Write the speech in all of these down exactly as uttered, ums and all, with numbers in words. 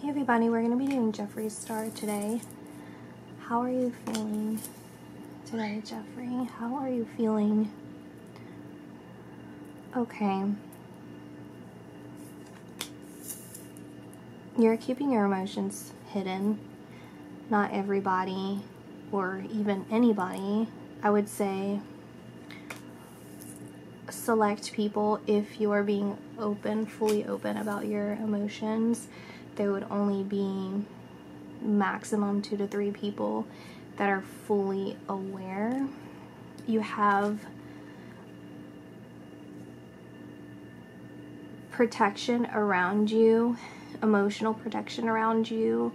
Hey everybody, we're going to be doing Jeffree Star today. How are you feeling today, Jeffree? How are you feeling? Okay. You're keeping your emotions hidden. Not everybody, or even anybody, I would say, select people. If you are being open, fully open about your emotions, there would only be maximum two to three people that are fully aware. You have protection around you, emotional protection around you.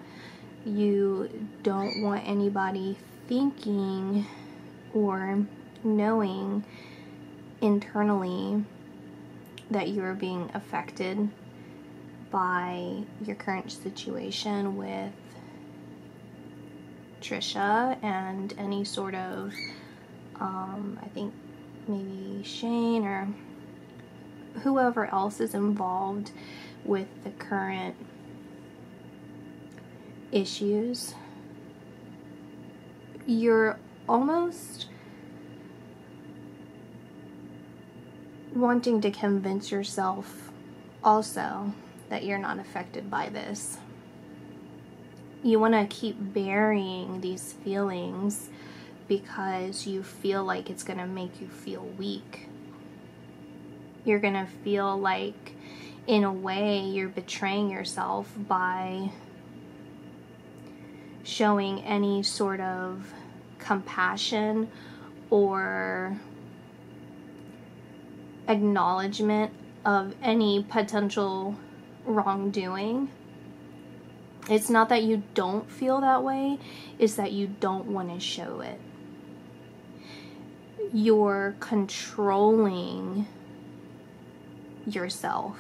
You don't want anybody thinking or knowing internally that you are being affected by your current situation with Trisha and any sort of, um, I think maybe Shane or whoever else is involved with the current issues. You're almost wanting to convince yourself also that you're not affected by this. You want to keep burying these feelings because you feel like it's going to make you feel weak. You're going to feel like, in a way, you're betraying yourself by showing any sort of compassion or acknowledgement of any potential wrongdoing. It's not that you don't feel that way, it's that you don't want to show it. You're controlling yourself.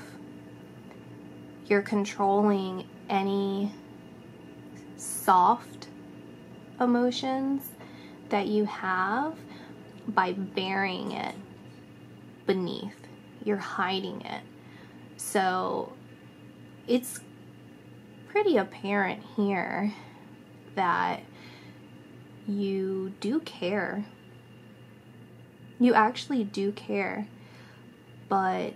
You're controlling any soft emotions that you have by burying it beneath. You're hiding it. So it's pretty apparent here that you do care. You actually do care, but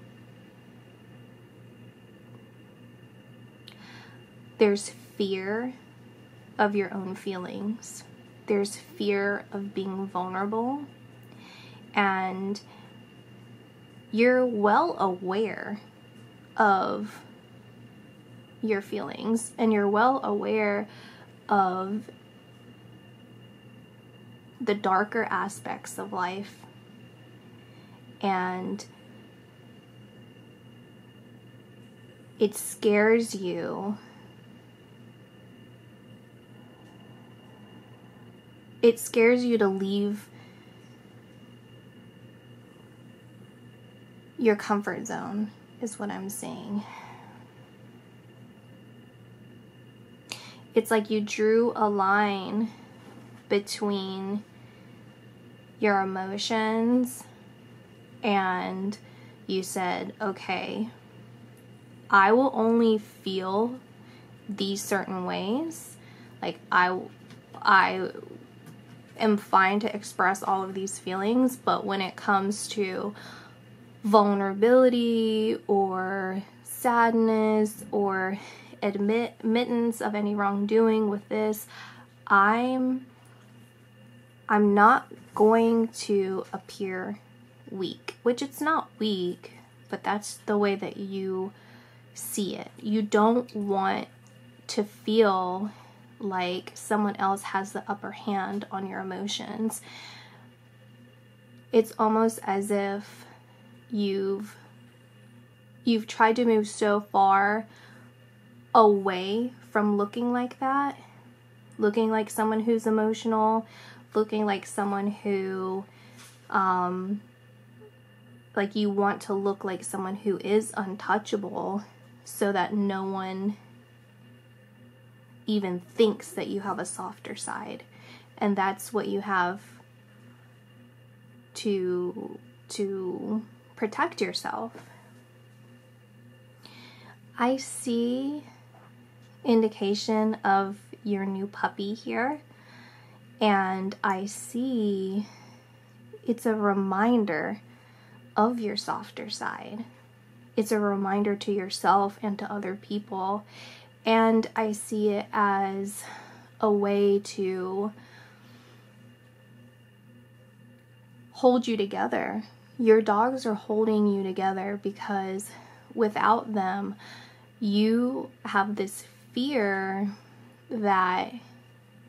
there's fear of your own feelings. There's fear of being vulnerable, and you're well aware of your feelings, and you're well aware of the darker aspects of life, and it scares you. It scares you to leave your comfort zone, is what I'm saying. It's like you drew a line between your emotions and you said, okay, I will only feel these certain ways. Like I, I am fine to express all of these feelings, but when it comes to vulnerability or sadness or admit admittance of any wrongdoing with this, I'm I'm not going to appear weak, which it's not weak, but that's the way that you see it. You don't want to feel like someone else has the upper hand on your emotions. It's almost as if you've you've tried to move so far away from looking like that, looking like someone who's emotional, looking like someone who, um, like you want to look like someone who is untouchable so that no one even thinks that you have a softer side. And that's what you have to, to protect yourself. I see indication of your new puppy here, and I see it's a reminder of your softer side. It's a reminder to yourself and to other people, and I see it as a way to hold you together. Your dogs are holding you together because without them, you have this fear that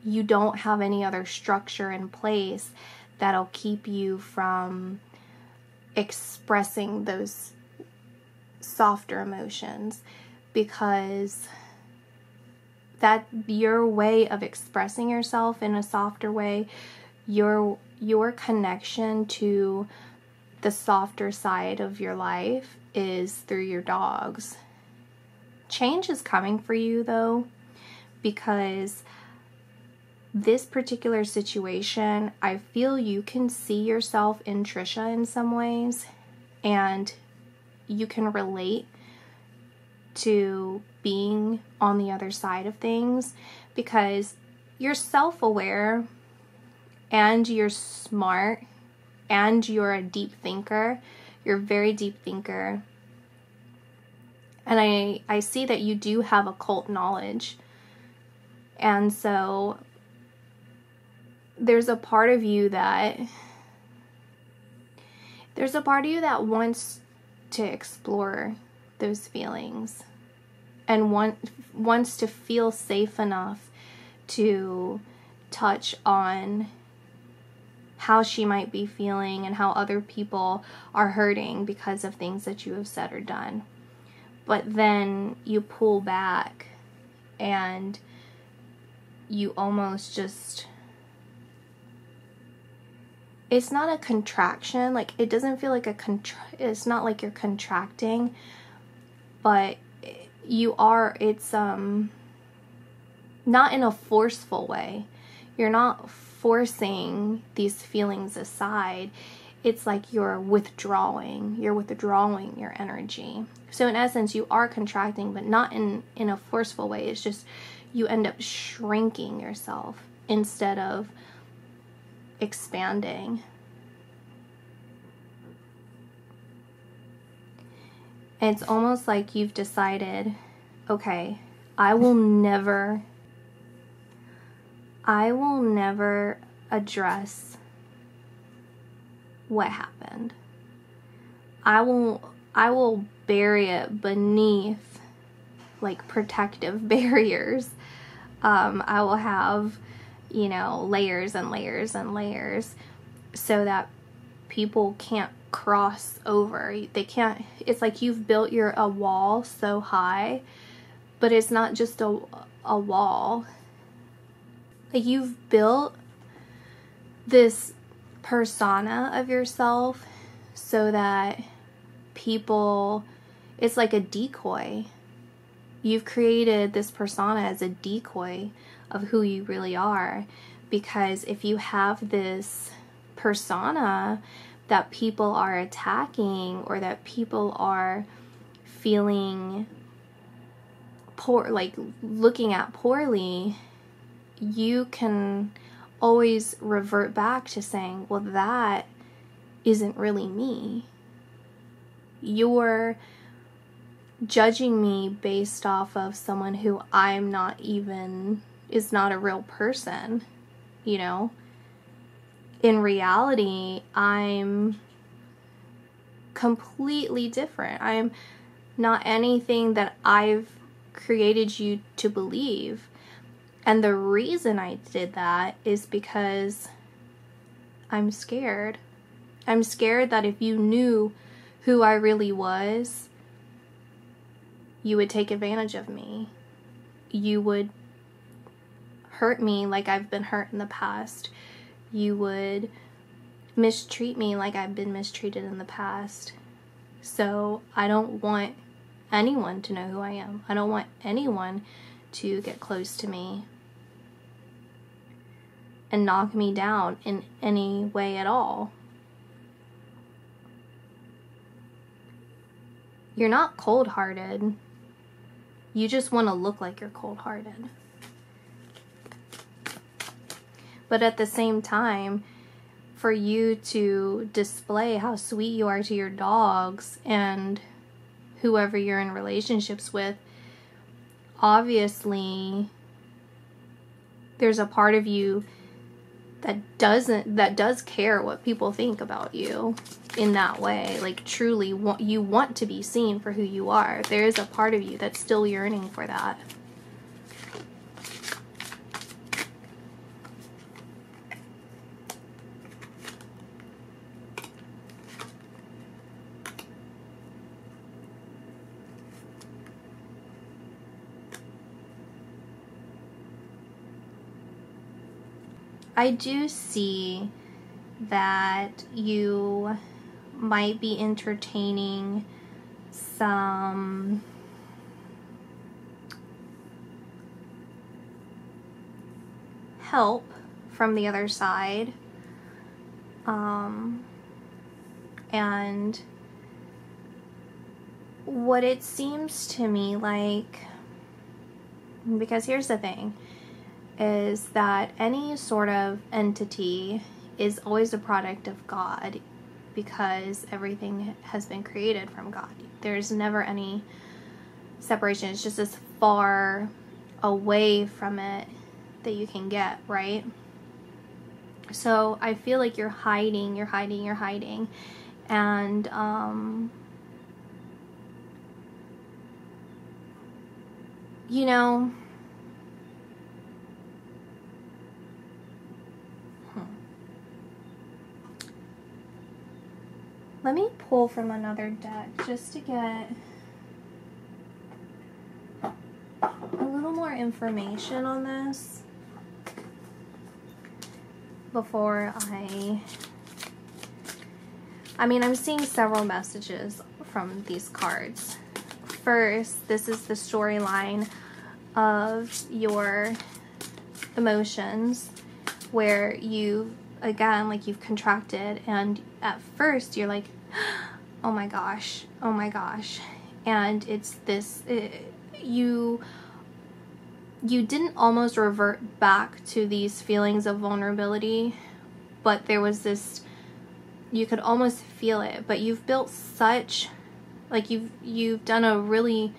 you don't have any other structure in place that'll keep you from expressing those softer emotions, because that your way of expressing yourself in a softer way, your your connection to the softer side of your life is through your dogs. Change is coming for you though, because this particular situation, I feel you can see yourself in Trisha in some ways, and you can relate to being on the other side of things because you're self-aware and you're smart and you're a deep thinker. You're a very deep thinker. And I, I see that you do have occult knowledge. And so there's a part of you that, there's a part of you that wants to explore those feelings and want, wants to feel safe enough to touch on how she might be feeling and how other people are hurting because of things that you have said or done. But then you pull back and you almost just, it's not a contraction, like it doesn't feel like a contra it's not like you're contracting, but you are, it's um not in a forceful way. You're not forcing these feelings aside. It's like you're withdrawing, you're withdrawing your energy. So in essence, you are contracting, but not in in a forceful way. It's just you end up shrinking yourself instead of expanding. And it's almost like you've decided, okay, I will never, I will never address what happened. I will, I will bury it beneath like protective barriers. Um, I will have, you know, layers and layers and layers so that people can't cross over. They can't, it's like you've built your a wall so high, but it's not just a, a wall. Like you've built this persona of yourself so that people, it's like a decoy. You've created this persona as a decoy of who you really are, because if you have this persona that people are attacking or that people are feeling poor, like looking at poorly, you can always revert back to saying, well, that isn't really me. You're judging me based off of someone who I'm not even, is not a real person, you know? In reality, I'm completely different. I'm not anything that I've created you to believe. And the reason I did that is because I'm scared. I'm scared that if you knew who I really was, you would take advantage of me. You would hurt me like I've been hurt in the past. You would mistreat me like I've been mistreated in the past. So I don't want anyone to know who I am. I don't want anyone to get close to me and knock me down in any way at all. You're not cold-hearted. You just want to look like you're cold-hearted. But at the same time, for you to display how sweet you are to your dogs and whoever you're in relationships with, obviously there's a part of you that doesn't, that does care what people think about you in that way. Like, truly, want, you want to be seen for who you are. There is a part of you that's still yearning for that. I do see that you might be entertaining some help from the other side, um, and what it seems to me like, because here's the thing, is that any sort of entity is always a product of God, because everything has been created from God. There's never any separation. It's just as far away from it that you can get, right? So I feel like you're hiding, you're hiding, you're hiding. And um, you know, let me pull from another deck just to get a little more information on this before I... I mean, I'm seeing several messages from these cards. First, this is the storyline of your emotions, where you, again, like, you've contracted, and at first you're like, oh my gosh, oh my gosh, and it's this, it, you you didn't almost revert back to these feelings of vulnerability, but there was this, you could almost feel it, but you've built such, like, you've you've done a really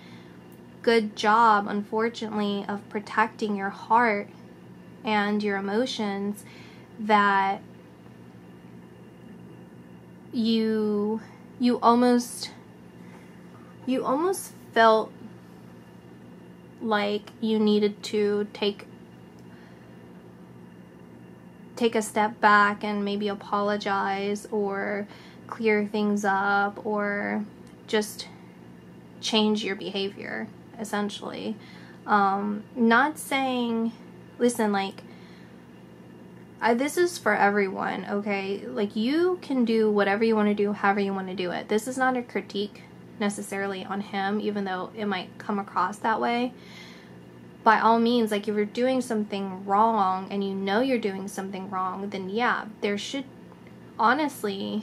good job, unfortunately, of protecting your heart and your emotions, that you you almost you almost felt like you needed to take take a step back and maybe apologize or clear things up or just change your behavior, essentially. Um, not saying, listen, like, I, this is for everyone, okay? Like, you can do whatever you want to do, however you want to do it. This is not a critique necessarily on him, even though it might come across that way. By all means, like, if you're doing something wrong and you know you're doing something wrong, then yeah, there should, honestly,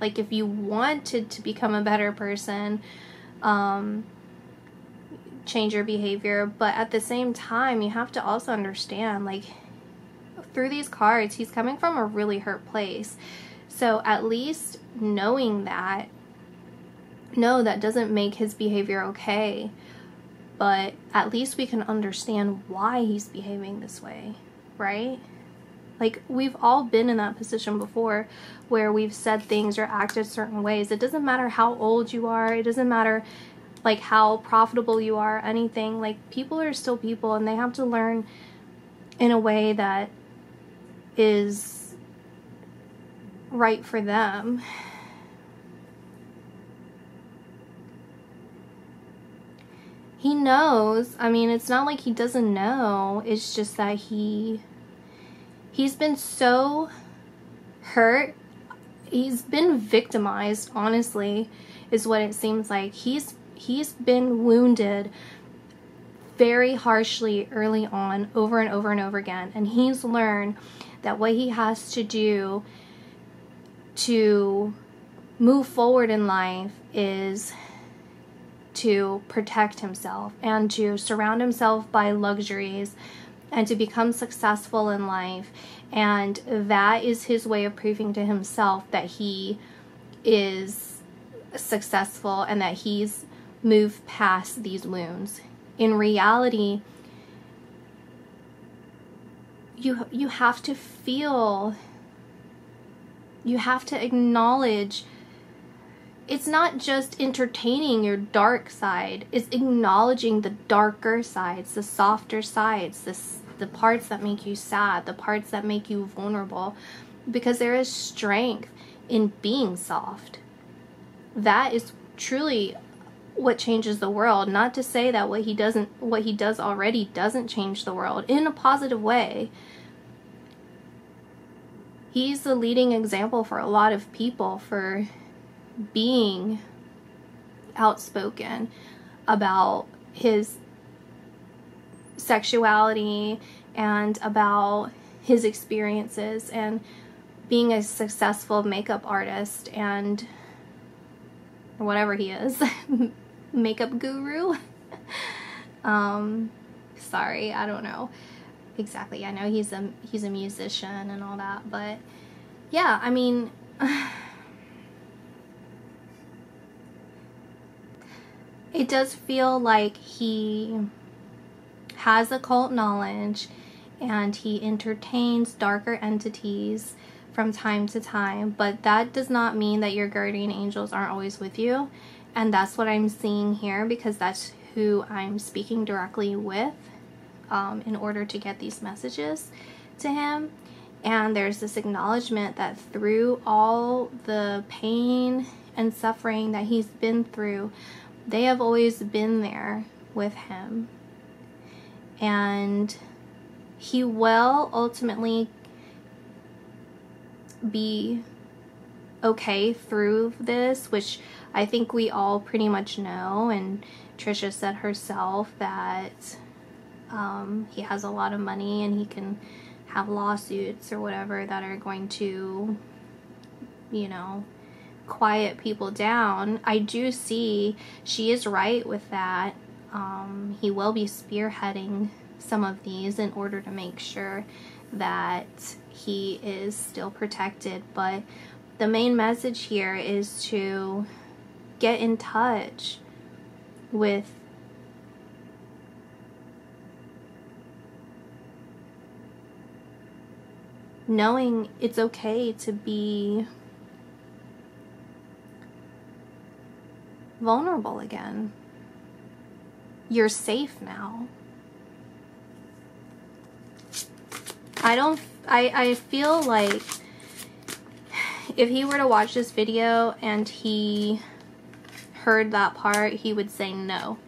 like, if you wanted to become a better person, um, change your behavior. But at the same time, you have to also understand, like, through these cards, he's coming from a really hurt place. So at least knowing that, no, that doesn't make his behavior okay, but at least we can understand why he's behaving this way, right? Like, we've all been in that position before where we've said things or acted certain ways. It doesn't matter how old you are, it doesn't matter, like, how profitable you are, anything. Like, people are still people, and they have to learn in a way that is right for them. He knows. I mean, it's not like he doesn't know. It's just that he he's been so hurt. He's been victimized, honestly, is what it seems like. He's he's been wounded very harshly early on, over and over and over again, and he's learned that what he has to do to move forward in life is to protect himself and to surround himself by luxuries and to become successful in life. And that is his way of proving to himself that he is successful and that he's moved past these wounds. In reality, you you have to feel, you have to acknowledge, it's not just entertaining your dark side, it's acknowledging the darker sides, the softer sides, the, the parts that make you sad, the parts that make you vulnerable, because there is strength in being soft. That is truly what changes the world. Not to say that what he doesn't, what he does already doesn't change the world in a positive way. He's the leading example for a lot of people for being outspoken about his sexuality and about his experiences and being a successful makeup artist and whatever he is, makeup guru. um, sorry, I don't know exactly. I know he's a he's a musician and all that, but yeah, I mean, it does feel like he has occult knowledge and he entertains darker entities from time to time, but that does not mean that your guardian angels aren't always with you. And that's what I'm seeing here, because that's who I'm speaking directly with um, in order to get these messages to him. And there's this acknowledgement that through all the pain and suffering that he's been through, they have always been there with him. And he will ultimately be okay through this, which I think we all pretty much know. And Trisha said herself that um, he has a lot of money and he can have lawsuits or whatever that are going to, you know, quiet people down. I do see she is right with that. Um, he will be spearheading some of these in order to make sure that he is still protected. But the main message here is to get in touch with knowing it's okay to be vulnerable again. You're safe now. I don't, I, I feel like if he were to watch this video and he heard that part, he would say no.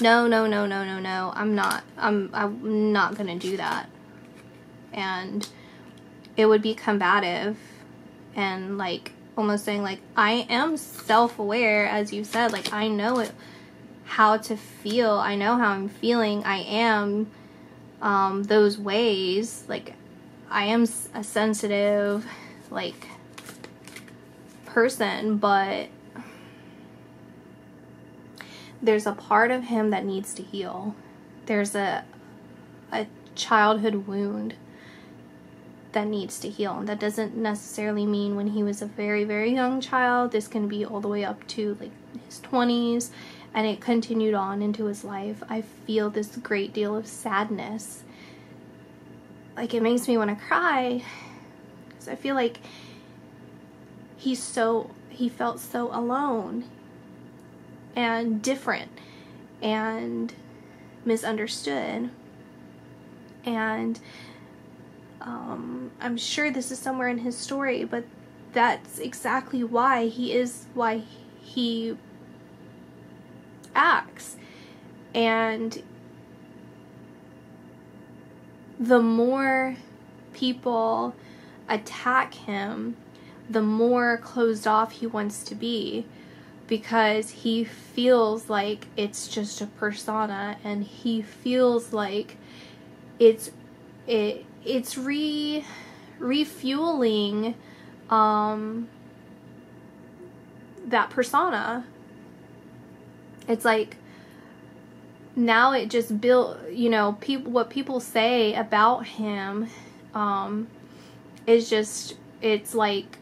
No, no, no, no, no, no. I'm not, I'm, I'm not gonna do that. And it would be combative and like almost saying like, I am self-aware, as you said, like I know it, how to feel. I know how I'm feeling. I am Um, those ways, like I am a sensitive like person, but there's a part of him that needs to heal. There's a a childhood wound that needs to heal, and that doesn't necessarily mean when he was a very very young child. This can be all the way up to like his twenties. And it continued on into his life. I feel this great deal of sadness. Like it makes me want to cry. Because I feel like he's so, he felt so alone and different and misunderstood. And um, I'm sure this is somewhere in his story, but that's exactly why he is, why he acts. And the more people attack him, the more closed off he wants to be, because he feels like it's just a persona and he feels like it's it it's re refueling um that persona. It's like now it just built, you know, people, what people say about him um, is just, it's like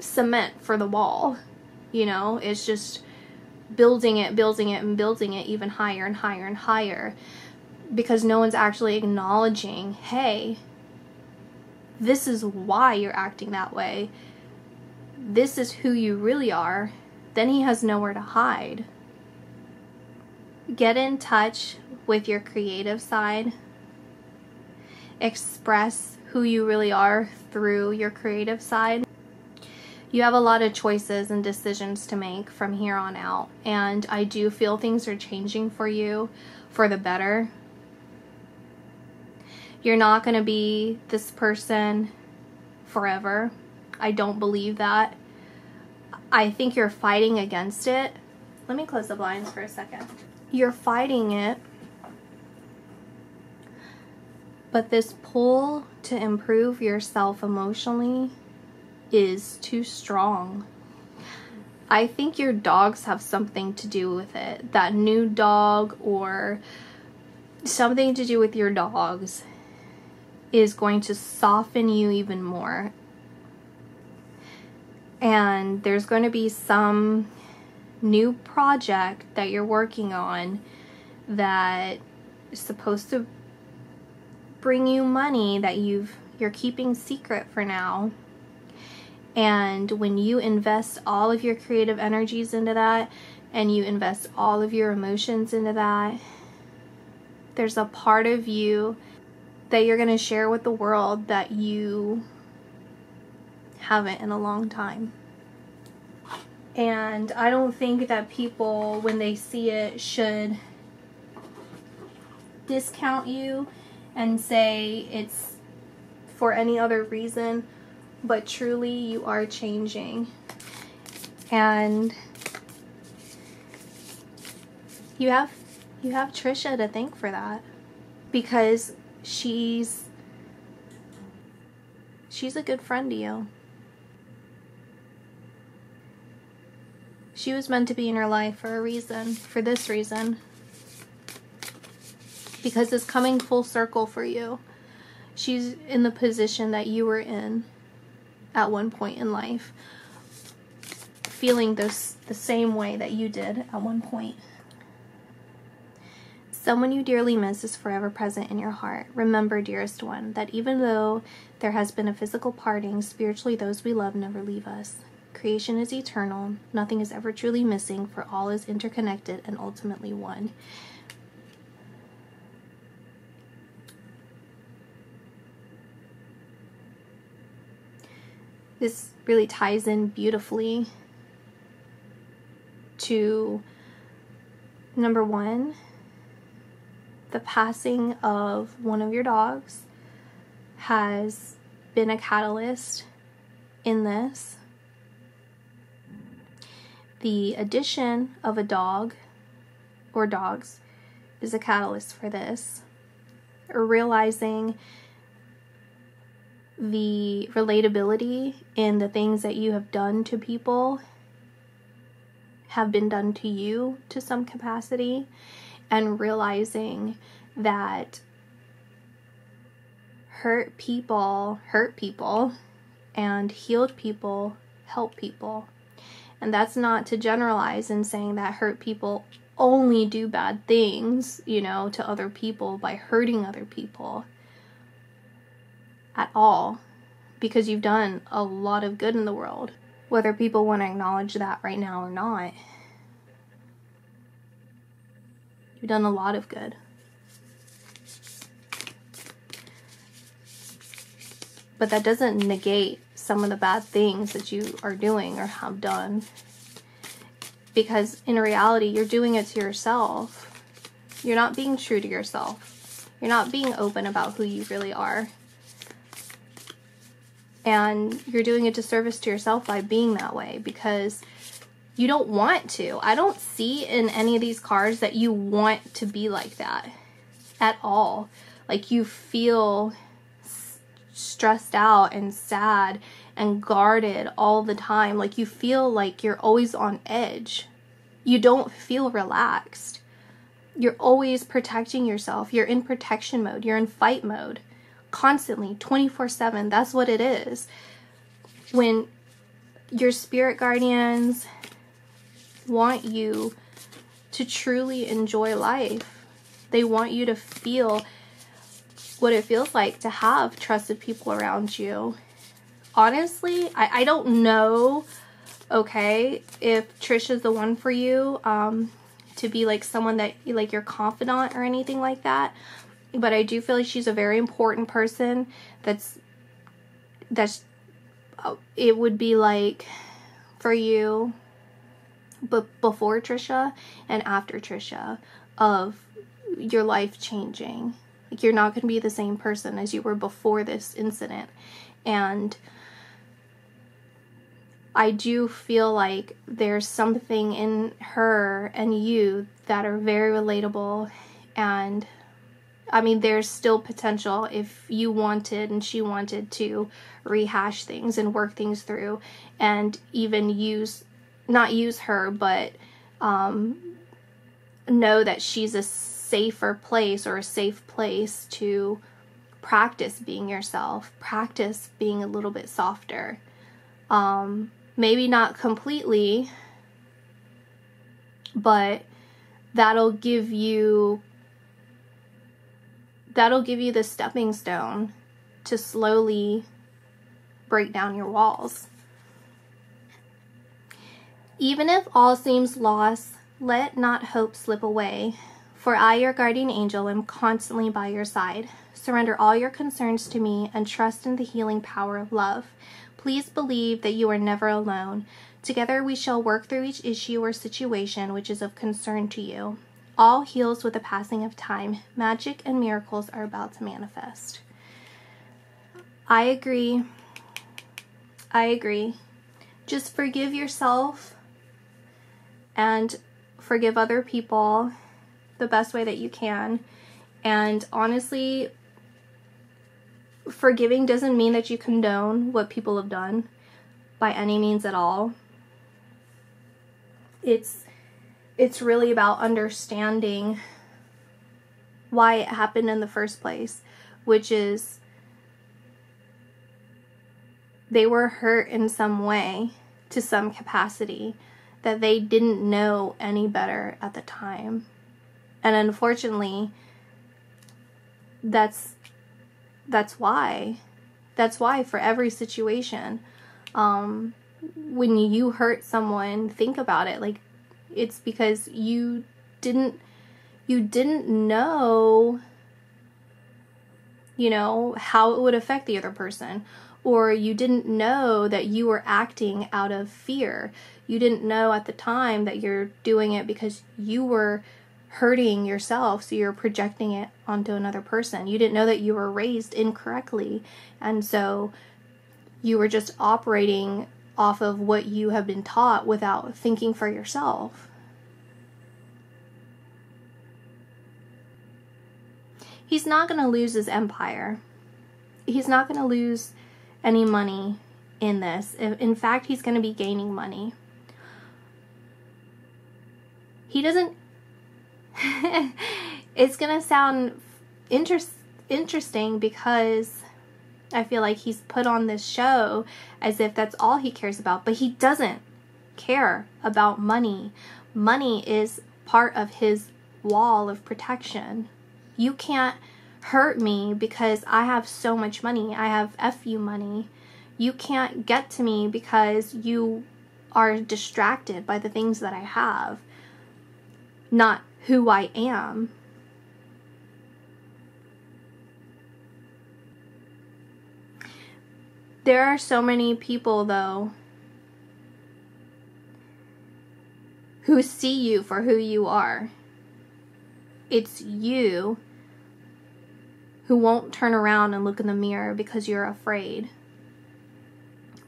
cement for the wall, you know, it's just building it, building it, and building it even higher and higher and higher, because no one's actually acknowledging, hey, this is why you're acting that way. This is who you really are. Then he has nowhere to hide. Get in touch with your creative side. Express who you really are through your creative side. You have a lot of choices and decisions to make from here on out, and I do feel things are changing for you for the better. You're not going to be this person forever. I don't believe that. I think you're fighting against it. Let me close the blinds for a second. You're fighting it, but this pull to improve yourself emotionally is too strong. I think your dogs have something to do with it. That new dog or something to do with your dogs is going to soften you even more. And there's going to be some new project that you're working on that is supposed to bring you money that you've you're keeping secret for now. And when you invest all of your creative energies into that, and you invest all of your emotions into that, there's a part of you that you're going to share with the world that you haven't in a long time. And I don't think that people, when they see it, should discount you and say it's for any other reason, but truly you are changing. And you have you have Trisha to thank for that, because she's she's a good friend to you. She was meant to be in your life for a reason, for this reason. Because it's coming full circle for you. She's in the position that you were in at one point in life. Feeling this, the same way that you did at one point. Someone you dearly miss is forever present in your heart. Remember, dearest one, that even though there has been a physical parting, spiritually those we love never leave us. Creation is eternal, nothing is ever truly missing, for all is interconnected and ultimately one. This really ties in beautifully to number one, the passing of one of your dogs has been a catalyst in this. The addition of a dog or dogs is a catalyst for this. Realizing the relatability in the things that you have done to people have been done to you to some capacity, and realizing that hurt people hurt people and healed people help people. And that's not to generalize in saying that hurt people only do bad things, you know, to other people by hurting other people at all, because you've done a lot of good in the world, whether people want to acknowledge that right now or not. You've done a lot of good. But that doesn't negate some of the bad things that you are doing or have done, because in reality you're doing it to yourself. You're not being true to yourself. You're not being open about who you really are, and you're doing a disservice to yourself by being that way, because you don't want to. I don't see in any of these cards that you want to be like that at all. Like, you feel stressed out and sad and guarded all the time. Like, you feel like you're always on edge. You don't feel relaxed. You're always protecting yourself. You're in protection mode. You're in fight mode. Constantly, twenty-four seven. That's what it is. When your spirit guardians want you to truly enjoy life, they want you to feel what it feels like to have trusted people around you. Honestly, I, I don't know, okay, if Trisha's the one for you, um, to be like someone that, like, your confidant or anything like that. But I do feel like she's a very important person that's, that's, it would be like for you, but before Trisha and after Trisha, of your life changing. Like, you're not going to be the same person as you were before this incident. And I do feel like there's something in her and you that are very relatable. And I mean, there's still potential if you wanted and she wanted to rehash things and work things through, and even use, not use her, but um, know that she's a safer place, or a safe place to practice being yourself, practice being a little bit softer. Um, maybe not completely, but that'll give you that'll give you the stepping stone to slowly break down your walls. Even if all seems lost, let not hope slip away. For I, your guardian angel, am constantly by your side. Surrender all your concerns to me and trust in the healing power of love. Please believe that you are never alone. Together we shall work through each issue or situation which is of concern to you. All heals with the passing of time. Magic and miracles are about to manifest. I agree. I agree. Just forgive yourself and forgive other people the best way that you can. And honestly, forgiving doesn't mean that you condone what people have done by any means at all. It's It's really about understanding why it happened in the first place, which is they were hurt in some way, to some capacity, that they didn't know any better at the time. And unfortunately, that's that's why. That's why for every situation. Um, when you hurt someone, think about it. Like, it's because you didn't, you didn't know, you know, how it would affect the other person, or you didn't know that you were acting out of fear. You didn't know at the time that you're doing it because you were hurting yourself, so you're projecting it onto another person. You didn't know that you were raised incorrectly, and so you were just operating off of what you have been taught without thinking for yourself. He's not going to lose his empire. He's not going to lose any money in this. In fact, he's going to be gaining money. He doesn't... It's going to sound inter interesting because I feel like he's put on this show as if that's all he cares about, but he doesn't care about money. Money is part of his wall of protection. You can't hurt me because I have so much money. I have F you money. You can't get to me because you are distracted by the things that I have, not who I am. There are so many people, though, who see you for who you are. It's you who won't turn around and look in the mirror because you're afraid.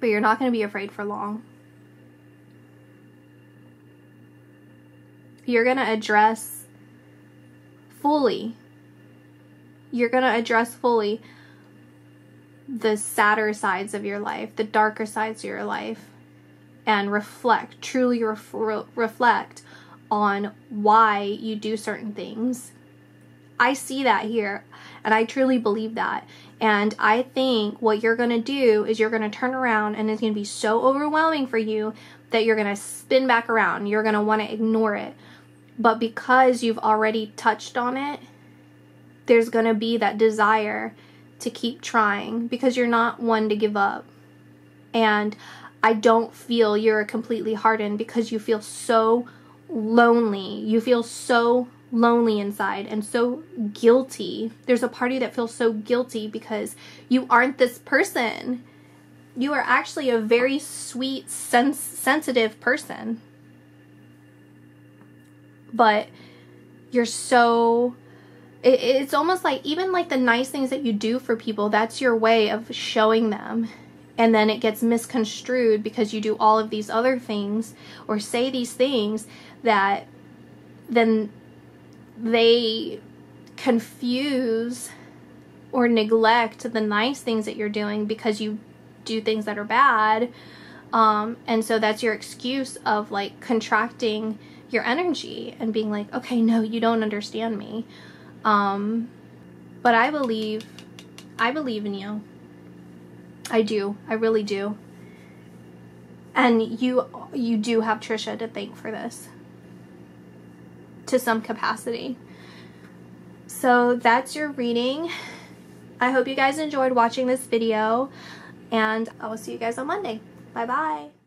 But you're not going to be afraid for long. You're going to address fully. You're going to address fully the sadder sides of your life, the darker sides of your life, and reflect, truly ref reflect on why you do certain things. I see that here, and I truly believe that. And I think what you're going to do is you're going to turn around, and it's going to be so overwhelming for you that you're going to spin back around. You're going to want to ignore it. But because you've already touched on it, there's going to be that desire to keep trying, because you're not one to give up. And I don't feel you're completely hardened, because you feel so lonely. You feel so lonely inside and so guilty. There's a part of you that feels so guilty because you aren't this person. You are actually a very sweet, sens- sensitive person. But you're so... It, it's almost like even like the nice things that you do for people, that's your way of showing them. And then it gets misconstrued because you do all of these other things or say these things that then they confuse or neglect the nice things that you're doing because you do things that are bad. Um, and so that's your excuse of like contracting your energy and being like, okay, no, you don't understand me. Um, but I believe, I believe in you. I do. I really do. And you you do have Trisha to thank for this, to some capacity. So that's your reading. I hope you guys enjoyed watching this video, and I will see you guys on Monday. Bye-bye.